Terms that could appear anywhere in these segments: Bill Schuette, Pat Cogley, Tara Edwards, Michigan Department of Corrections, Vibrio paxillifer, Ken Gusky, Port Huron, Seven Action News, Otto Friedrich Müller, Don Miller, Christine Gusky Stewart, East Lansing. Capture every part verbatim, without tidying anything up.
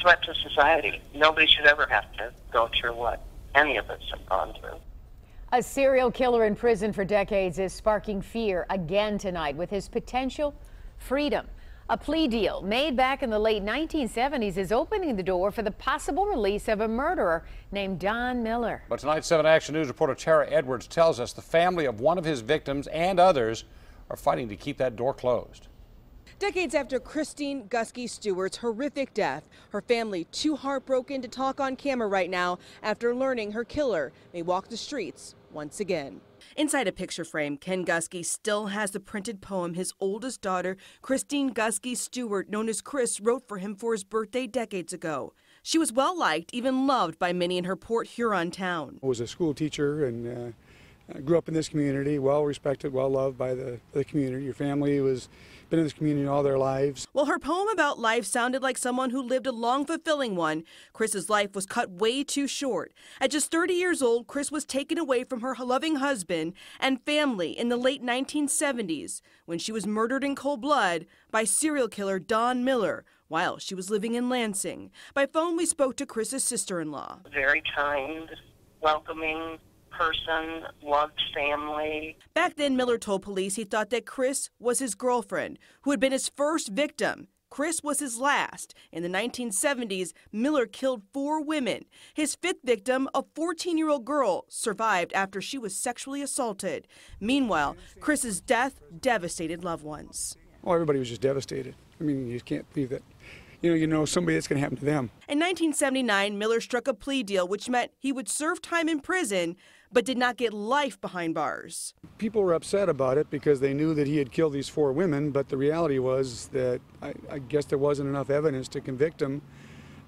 threat to society. Nobody should ever have to go through what any of us have gone through. A serial killer in prison for decades is sparking fear again tonight with his potential freedom. A plea deal made back in the late nineteen seventies is opening the door for the possible release of a murderer named Don Miller. But tonight, Seven Action News reporter Tara Edwards tells us the family of one of his victims and others are fighting to keep that door closed. Decades after Christine Gusky Stewart's horrific death, her family too heartbroken to talk on camera right now after learning her killer may walk the streets once again. Inside a picture frame, Ken Gusky still has the printed poem his oldest daughter, Christine Gusky Stewart, known as Chris, wrote for him for his birthday decades ago. She was well liked, even loved by many in her Port Huron town. I was a school teacher and uh, grew up in this community, well respected, well loved by the, the community. Your family was been in this community all their lives. While her poem about life sounded like someone who lived a long, fulfilling one, Chris's life was cut way too short. At just thirty years old, Chris was taken away from her loving husband and family in the late nineteen seventies when she was murdered in cold blood by serial killer Don Miller while she was living in Lansing. By phone, we spoke to Chris's sister-in-law. Very kind, welcoming person, loved family. Back then, Miller told police he thought that Chris was his girlfriend, who had been his first victim. Chris was his last. In the nineteen seventies, Miller killed four women. His fifth victim, a fourteen-year-old girl, survived after she was sexually assaulted. Meanwhile, Chris's death devastated loved ones. Well, everybody was just devastated. I mean, you can't believe that. You know, you know somebody that's going to happen to them. In nineteen seventy-nine, Miller struck a plea deal, which meant he would serve time in prison, but did not get life behind bars. People were upset about it because they knew that he had killed these four women, but the reality was that I, I guess there wasn't enough evidence to convict him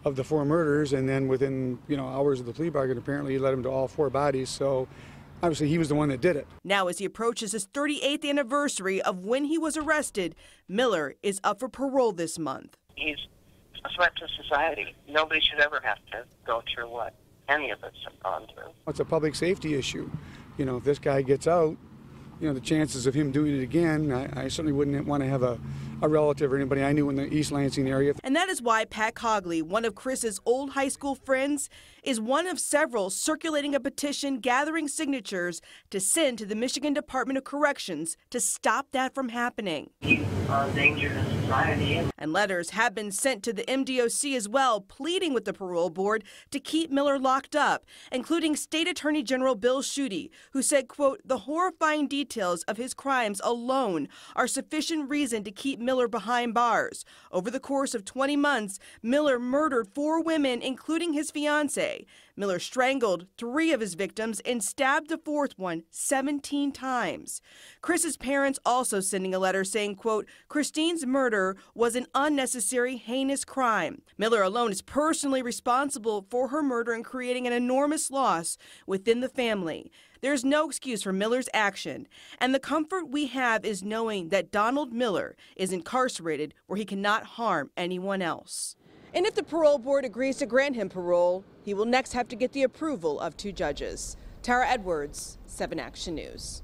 of the four murders, and then within, you know, hours of the plea bargain, apparently he led him to all four bodies, so obviously he was the one that did it. Now, as he approaches his thirty-eighth anniversary of when he was arrested, Miller is up for parole this month. He's a threat to society. Nobody should ever have to go through what any of us have gone through. It's a public safety issue. You know, if this guy gets out, you know, the chances of him doing it again, I, I certainly wouldn't want to have a, a relative or anybody I knew in the East Lansing area. And that is why Pat Cogley, one of Chris's old high school friends, is one of several circulating a petition gathering signatures to send to the Michigan Department of Corrections to stop that from happening. He's a danger to society. And letters have been sent to the M D O C as well, pleading with the parole board to keep Miller locked up, including State Attorney General Bill Schuette, who said, quote, the horrifying details of his crimes alone are sufficient reason to keep Miller behind bars. Over the course of twenty months, Miller murdered four women, including his fiancée. Miller strangled three of his victims and stabbed the fourth one seventeen times. Chris's parents also sending a letter saying, quote, Christine's murder was an unnecessary, heinous crime. Miller alone is personally responsible for her murder and creating an enormous loss within the family. There's no excuse for Miller's action, and the comfort we have is knowing that Donald Miller is incarcerated where he cannot harm anyone else. And if the parole board agrees to grant him parole, he will next have to get the approval of two judges. Tara Edwards, Seven Action News.